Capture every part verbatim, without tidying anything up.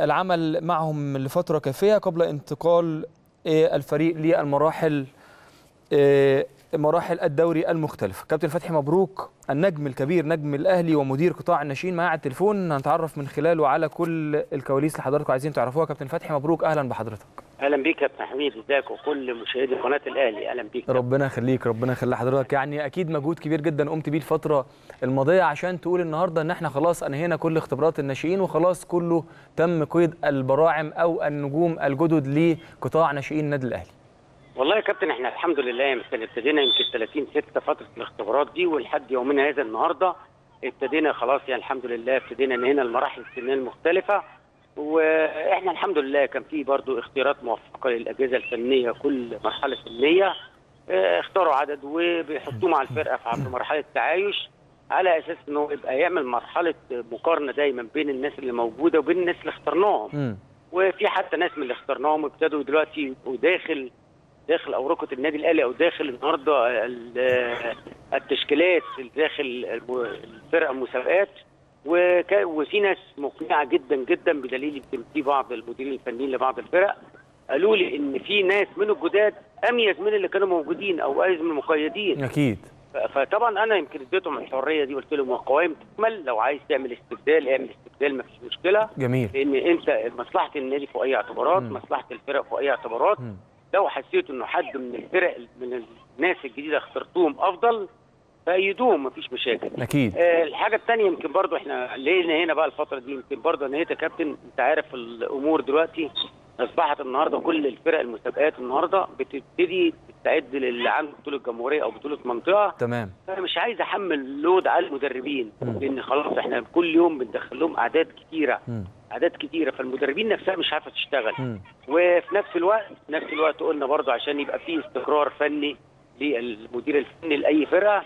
العمل معهم لفترة كافية قبل انتقال الفريق للمراحل مراحل الدوري المختلفة. كابتن فتحي مبروك النجم الكبير نجم الأهلي ومدير قطاع الناشئين معايا على التليفون، هنتعرف من خلاله على كل الكواليس اللي حضراتكم عايزين تعرفوها. كابتن فتحي مبروك أهلا بحضرتك. أهلا بيك يا كابتن حميد، ازيك وكل مشاهدي قناة الأهلي. أهلا بيك. ربنا يخليك ربنا يخلي حضرتك، يعني أكيد مجهود كبير جدا قمت بيه الفترة الماضية عشان تقول النهارده إن احنا خلاص أنهينا كل اختبارات الناشئين وخلاص كله تم قيد البراعم أو النجوم الجدد لقطاع ناشئين النادي الأهلي. والله يا كابتن احنا الحمد لله مثلا ابتدينا يمكن ثلاثين ستة فتره الاختبارات دي ولحد يومنا هذا النهارده ابتدينا خلاص، يعني الحمد لله ابتدينا ان هنا المراحل السنيه المختلفه، واحنا الحمد لله كان في برضو اختيارات موفقه للاجهزه الفنيه. كل مرحله فنيه اختاروا عدد وبيحطوه مع الفرقه في مرحله تعايش على اساس انه يبقى يعمل مرحله مقارنه دايما بين الناس اللي موجوده وبين الناس اللي اخترناهم. وفي حتى ناس من اللي اخترناهم ابتدوا دلوقتي يبقوا داخل داخل أوراقة النادي الأهلي أو داخل النهارده التشكيلات داخل الفرقة المسابقات، وفي ناس مقنعة جدا جدا بدليل في بعض المديرين الفنيين لبعض الفرق قالوا لي إن في ناس من الجداد أميز من اللي كانوا موجودين أو أميز من المقيدين. أكيد. فطبعا أنا يمكن اديتهم الحرية دي وقلت لهم القوائم تكمل، لو عايز تعمل استبدال اعمل استبدال مفيش مشكلة. جميل. لأن أنت مصلحة النادي فوق أي اعتبارات، م. مصلحة الفرق فوق أي اعتبارات. م. لو حسيتوا انه حد من الفرق من الناس الجديده اخترتوهم افضل فايدوهم مفيش مشاكل. اكيد. آه الحاجه الثانيه يمكن برضو احنا لينا هنا بقى الفتره دي يمكن برضو نهايه يا كابتن انت عارف الامور دلوقتي اصبحت النهارده كل الفرق المسابقات النهارده بتبتدي تستعد للي عنده بطوله جمهوريه او بطوله منطقه. تمام. انا مش عايز احمل لود على المدربين م. لان خلاص احنا كل يوم بندخل لهم اعداد كتيره. م. اعداد كتيره فالمدربين نفسها مش عارفه تشتغل. م. وفي نفس الوقت نفس الوقت قلنا برضه عشان يبقى في استقرار فني للمدير الفني لاي فرقه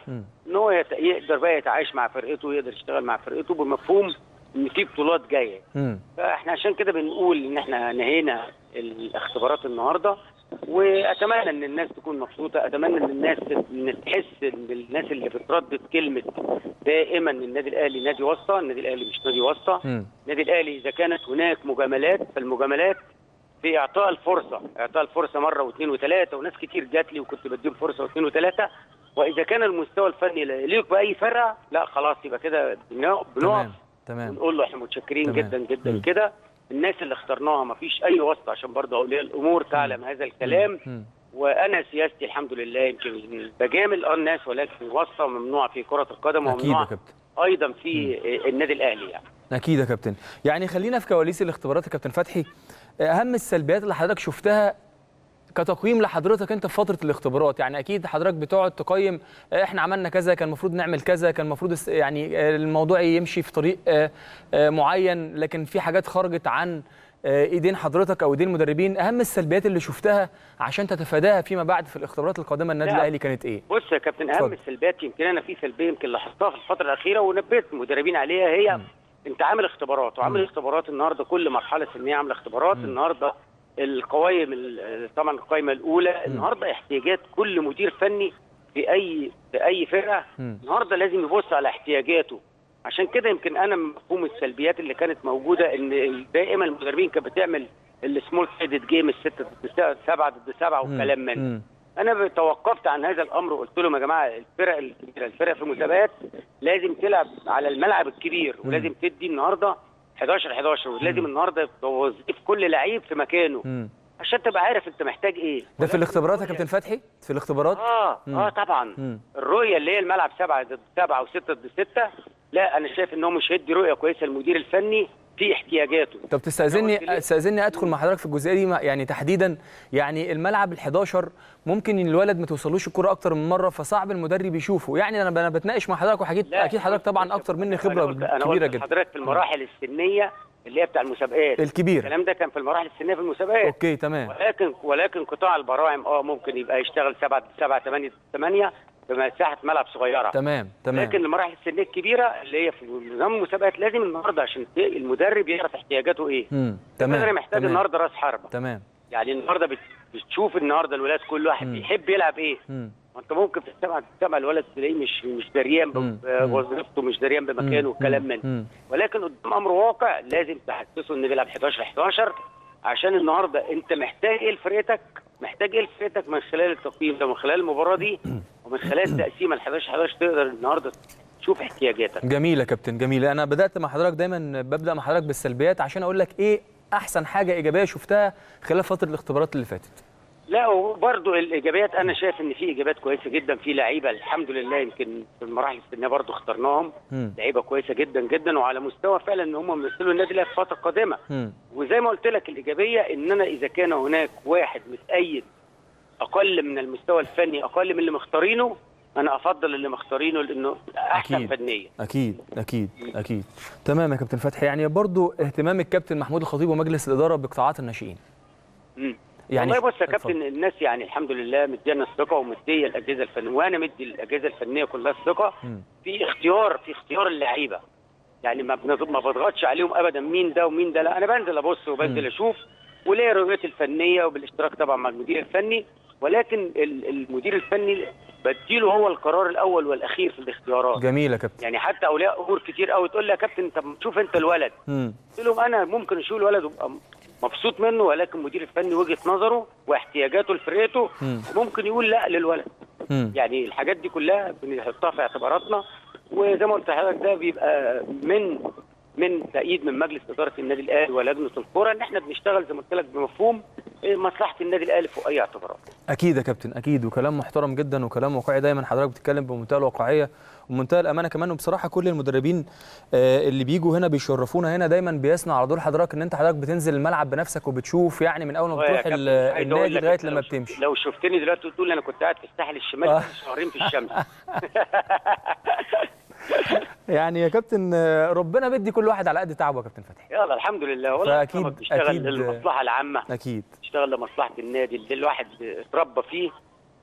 ان هو يقدر بقى يتعايش مع فرقته يقدر يشتغل مع فرقته بمفهوم ان في بطولات جايه. م. فاحنا عشان كده بنقول ان احنا نهينا الاختبارات النهارده، واتمنى ان الناس تكون مبسوطه، اتمنى ان الناس تحس ان الناس اللي بتردد كلمه دائما النادي الاهلي نادي واسطه، النادي الاهلي مش نادي واسطه، النادي الاهلي اذا كانت هناك مجاملات فالمجاملات في اعطاء الفرصه، اعطاء الفرصه مره واثنين وثلاثه وناس كتير جات لي وكنت بديهم فرصه واثنين وثلاثه، واذا كان المستوى الفني لا يليق باي فرقه لا خلاص يبقى كده بنقف ونقول له احنا متشكرين جدا جدا كده الناس اللي اخترناها مفيش اي واسطه عشان برضه اولياء الامور تعلم هذا الكلام. وانا سياستي الحمد لله يمكن بجامل اه الناس ولكن واسطه ممنوعه في كره القدم وممنوعه ايضا في النادي الاهلي. يعني اكيد يا كابتن، يعني خلينا في كواليس الاختبارات يا كابتن فتحي، اهم السلبيات اللي حضرتك شفتها كتقييم لحضرتك انت في فتره الاختبارات، يعني اكيد حضرتك بتقعد تقيم احنا عملنا كذا كان المفروض نعمل كذا كان المفروض يعني الموضوع يمشي في طريق معين، لكن في حاجات خرجت عن ايدين حضرتك او ايدين المدربين. اهم السلبيات اللي شفتها عشان تتفاداها فيما بعد في الاختبارات القادمه النادي الاهلي كانت ايه؟ بص يا كابتن اهم السلبيات يمكن انا في سلبيه يمكن لاحظتها في الفتره الاخيره ونبهت المدربين عليها هي م. انت عامل اختبارات وعامل اختبارات النهارده كل مرحله سنيه عامله اختبارات م. النهارده القوائم طبعا القائمه الاولى النهارده احتياجات كل مدير فني في اي في اي فرقه النهارده لازم يبص على احتياجاته. عشان كده يمكن انا مفهوم السلبيات اللي كانت موجوده ان دائما المدربين كانت بتعمل السمول سايدد جيم السته ضد سبعه ضد سبعه والكلام من انا توقفت عن هذا الامر وقلت لهم يا جماعه الفرق الكبيره الفرق في المسابقات لازم تلعب على الملعب الكبير ولازم تدي النهارده حداشر حداشر ولازم النهارده توظيف كل لعيب في مكانه م. عشان تبقى عارف انت محتاج ايه. ده في الاختبارات يا كابتن فتحي؟ في الاختبارات؟ اه م. اه طبعا م. الرؤيه اللي هي الملعب سبعة ضد سبعة وستة ضد ستة لا انا شايف ان هو مش هيدي رؤيه كويسه للمدير الفني في احتياجاته. طب تستاذني استاذني ادخل مع حضرتك في الجزئيه دي يعني تحديدا، يعني الملعب ال11 ممكن الولد ما توصلوش الكره اكتر من مره فصعب المدرب يشوفه، يعني انا بتناقش مع حضرتك وحكيت اكيد حضرتك طبعا اكتر مني خبره كبيره جدا. حضرتك في المراحل السنيه اللي هي بتاع المسابقات الكبير الكلام ده كان في المراحل السنيه في المسابقات. اوكي تمام. ولكن ولكن قطاع البراعم اه ممكن يبقى يشتغل سبعة سبعة ثمانية ثمانية بمساحه ملعب صغيره. تمام تمام. لكن المراحل السنيه الكبيره اللي هي في نظام المسابقات لازم النهارده عشان المدرب يعرف احتياجاته ايه. امم تمام. المدرب محتاج النهارده راس حربه. تمام. يعني النهارده بتشوف النهارده الولاد كل واحد بيحب يلعب ايه. امم ما انت ممكن تتسمع تتسمع الولد تلاقيه مش مش دريان بوظيفته، مش دريان بمكانه والكلام من، ولكن قدام امر واقع لازم تحسسه انه بيلعب حداشر حداشر، عشان النهارده انت محتاج ايه لفرقتك؟ محتاج ايه لفرقتك من خلال التقييم ده، من خلال المباراه دي ومن خلال تقسيمه ال حداشر حداشر تقدر النهارده شوف احتياجاتك. جميل يا كابتن، جميل. انا بدات مع حضرتك، دايما ببدا مع حضرتك بالسلبيات عشان اقول لك ايه احسن حاجه ايجابيه شفتها خلال فتره الاختبارات اللي فاتت. لا وبرده الايجابيات، انا شايف ان في ايجابيات كويسه جدا، في لعيبه الحمد لله يمكن في المراحل السنيه برده اخترناهم، لعيبه كويسه جدا جدا وعلى مستوى فعلا ان هم بيمثلوا النادي الاهلي في الفتره القادمه. وزي ما قلت لك الايجابيه ان انا اذا كان هناك واحد متأيد اقل من المستوى الفني، اقل من اللي مختارينه، انا افضل اللي مختارينه لانه احسن فنيا. اكيد اكيد اكيد. تمام يا كابتن فتحي. يعني برضو اهتمام الكابتن محمود الخطيب ومجلس الاداره بقطاعات الناشئين. امم يعني والله بص يا كابتن، الناس يعني الحمد لله مديانا الثقه ومديه الاجهزه الفنيه، وانا مدي الاجهزه الفنيه كلها الثقه في اختيار في اختيار اللعيبه. يعني ما ما بضغطش عليهم ابدا مين ده ومين ده، لا انا بنزل ابص وبنزل اشوف وليا رؤيتي الفنيه وبالاشتراك طبعا مع المدير الفني، ولكن المدير الفني بديله هو القرار الاول والاخير في الاختيارات. جميل يا كابتن. يعني حتى اولياء امور كتير قوي تقول لي يا كابتن طب شوف انت الولد، قلت لهم انا ممكن اشوف الولد وابقى مبسوط منه، ولكن المدير الفني وجهه نظره واحتياجاته لفرقته ممكن يقول لا للولد. مم. يعني الحاجات دي كلها بنحطها في اعتباراتنا، وزي ما قلت لحضرتك ده بيبقى من من تأييد من مجلس اداره النادي الاهلي ولجنه الكره، ان احنا بنشتغل زي ما قلت لك بمفهوم مصلحه النادي الاهلي فوق اي اعتبارات. اكيد يا كابتن اكيد، وكلام محترم جدا وكلام واقعي، دايما حضرتك بتتكلم بمنتهى الواقعيه ومنتهى الامانه كمان. وبصراحه كل المدربين اللي بيجوا هنا بيشرفونا هنا دايما بيسمع على دور حضرتك، ان انت حضرتك بتنزل الملعب بنفسك وبتشوف يعني من اول ما بتروح النادي لغايه لما بتمشي. لو شفتني دلوقتي تقول انا كنت قاعد في الساحل الشمالي شهرين في الشمس. يعني يا كابتن ربنا بيدي كل واحد على قد تعبه يا كابتن فتحي. يلا الحمد لله والله. اكيد بيشتغل للمصلحه العامه، اكيد بيشتغل لمصلحه النادي اللي الواحد اتربى فيه،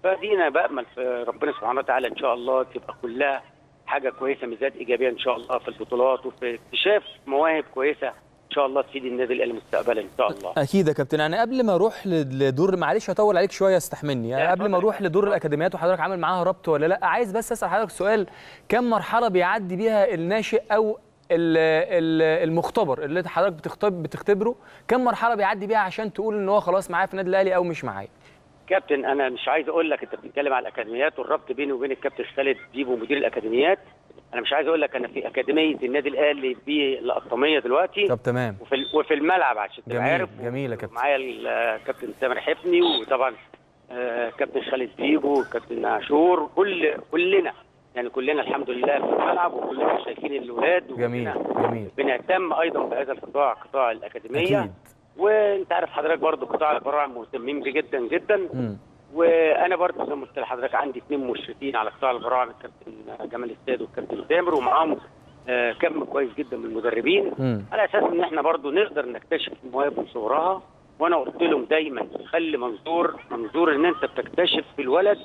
فدينا بامل في ربنا سبحانه وتعالى ان شاء الله تبقى كلها حاجه كويسه، ميزات ايجابيه ان شاء الله في البطولات وفي اكتشاف مواهب كويسه ان شاء الله تفيد النادي الاهلي مستقبلا ان شاء الله. اكيد يا كابتن. يعني قبل ما اروح لدور، معلش هطول عليك شويه استحملني، يعني قبل ما اروح لدور الاكاديميات وحضرتك عامل معاها ربط ولا لا، عايز بس اسال حضرتك سؤال، كم مرحله بيعدي بيها الناشئ او المختبر اللي حضرتك بتختب بتختبره، كم مرحله بيعدي بيها عشان تقول ان هو خلاص معايا في النادي الاهلي او مش معايا؟ كابتن انا مش عايز اقول لك، انت بتتكلم على الاكاديميات والربط بيني وبين الكابتن خالد ديبو مدير الاكاديميات، انا مش عايز اقول لك انا في اكاديميه النادي الاهلي بالقطاميه دلوقتي. طب تمام. وفي وفي الملعب عشان تبقى عارف. جميل يا كابتن. معايا الكابتن سامر حفني وطبعا كابتن خالد ديبو وكابتن عاشور، كل كلنا يعني كلنا الحمد لله في الملعب وكلنا شايفين الاولاد. جميل جميل. بنهتم ايضا بهذا القطاع، قطاع الاكاديميه. أكيد. وانت عارف حضرتك برضو قطاع البراعم مهتمين بيه جدا جدا. م. وانا برضو زي ما قلت لحضرتك عندي اثنين مشرفين على قطاع البراعم، الكابتن جمال استاد والكابتن سامر، ومعاهم آه كم كويس جدا من المدربين. م. على اساس ان احنا برضو نقدر نكتشف المواهب من صغرها، وانا قلت لهم دايما خلي منظور منظور ان انت بتكتشف في الولد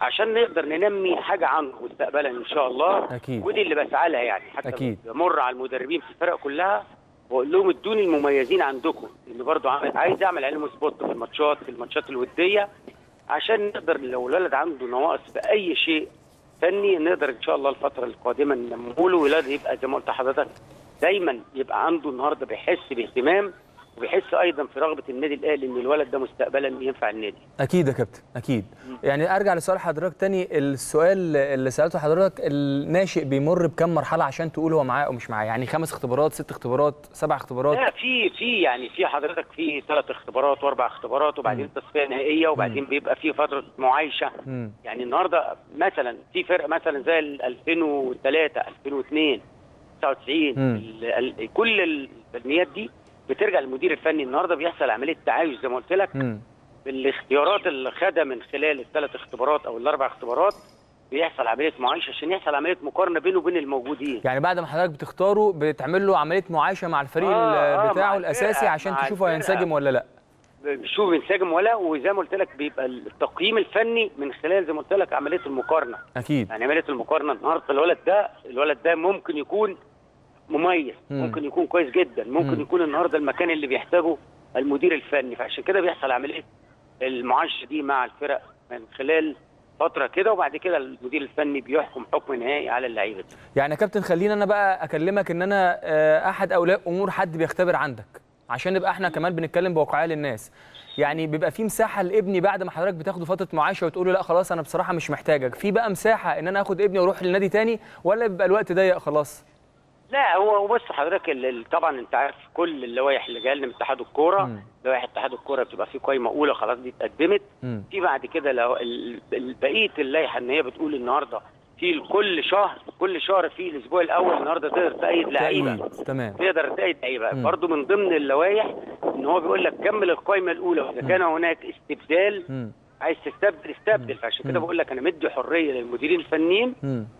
عشان نقدر ننمي حاجه عنه مستقبلا ان شاء الله. أكيد. ودي اللي بسعى لها، يعني حتى بمر على المدربين في الفرق كلها واقول لهم ادوني المميزين عندكم، اللي برضه عايز اعمل عليهم سبوت في الماتشات في الماتشات الوديه، عشان نقدر لو الولد عنده نواقص باي شيء فني نقدر ان شاء الله الفتره القادمه ننموله، والولد يبقى زي ما قلت لحضرتك دايما يبقى عنده النهارده بيحس باهتمام وبيحس ايضا في رغبه النادي الاهلي ان الولد ده مستقبلا ينفع النادي. اكيد يا كابتن اكيد. م. يعني ارجع لسؤال حضرتك تاني، السؤال اللي سالته حضرتك الناشئ بيمر بكم مرحله عشان تقول هو معاه او مش معاه؟ يعني خمس اختبارات، ست اختبارات، سبع اختبارات؟ لا في في يعني في حضرتك في ثلاث اختبارات واربع اختبارات وبعدين تصفيه نهائيه وبعدين م. بيبقى في فتره معايشه. م. يعني النهارده مثلا في فرق مثلا زي ألفين وثلاثة ألفين واثنين تسعة وتسعين، كل الفنيات دي بترجع للمدير الفني. النهارده بيحصل عمليه تعايش زي ما قلت لك، بالاختيارات اللي خدها من خلال الثلاث اختبارات او الاربع اختبارات بيحصل عمليه معايشه عشان يحصل عمليه مقارنه بينه وبين الموجودين. يعني بعد ما حضرتك بتختاره بتعمل له عمليه معايشه مع الفريق آه بتاعه آه الاساسي عشان تشوفه هينسجم ولا لا، شوف ينسجم ولا. وزي ما قلت لك بيبقى التقييم الفني من خلال زي ما قلت لك عمليه المقارنه. اكيد. يعني عمليه المقارنه النهارده الولد ده الولد ده ممكن يكون مميز، ممكن يكون كويس جدا، ممكن يكون النهارده المكان اللي بيحتاجه المدير الفني، فعشان كده بيحصل عمليه المعايشه دي مع الفرق من خلال فتره كده وبعد كده المدير الفني بيحكم حكم نهائي على اللعيبه. يعني يا كابتن خليني انا بقى اكلمك ان انا احد اولياء امور حد بيختبر عندك عشان نبقى احنا كمان بنتكلم بواقعيه للناس. يعني بيبقى في مساحه لابني بعد ما حضرتك بتاخده فتره معاشه وتقول له لا خلاص انا بصراحه مش محتاجك، في بقى مساحه ان انا اخد ابني واروح للنادي تاني ولا بيبقى الوقت ضيق خلاص؟ لا هو بص حضرتك طبعا انت عارف كل اللوائح اللي جايه لنا من اتحاد الكوره، لوائح اتحاد الكوره بتبقى في قايمه اولى خلاص دي اتقدمت، في بعد كده لو بقيه اللائحه ان هي بتقول النهارده في كل شهر كل شهر في الاسبوع الاول النهارده تقدر تأيد لعيبه، تمام تقدر تأيد لعيبه، برضه من ضمن اللوائح ان هو بيقول لك كمل القايمه الاولى واذا كان هناك استبدال مم. عايز تستبدل استبدل، فعشان كده بقول لك انا مدي حريه للمديرين الفنيين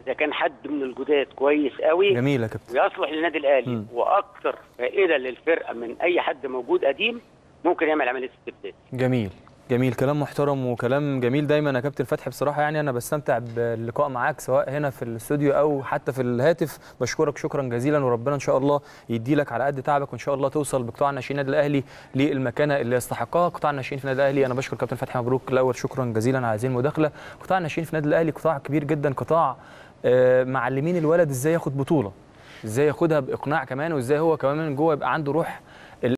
اذا كان حد من الجداد كويس قوي جميل يا كابتن ويصلح للنادي الاهلي مم. واكثر فائده للفرقه من اي حد موجود قديم ممكن يعمل عمليه استبدال. جميل جميل، كلام محترم وكلام جميل دايما يا كابتن فتحي. بصراحه يعني انا بستمتع باللقاء معاك سواء هنا في الاستوديو او حتى في الهاتف، بشكرك شكرا جزيلا وربنا ان شاء الله يديلك على قد تعبك وان شاء الله توصل بقطاع الناشئين النادي الاهلي للمكانه اللي يستحقها. قطاع الناشئين في النادي الاهلي انا بشكر كابتن فتحي مبروك الاول شكرا جزيلا على هذه المداخله. قطاع الناشئين في النادي الاهلي قطاع كبير جدا، قطاع معلمين الولد ازاي ياخد بطوله، ازاي ياخدها باقناع كمان، وازاي هو كمان من جوه يبقى عنده روح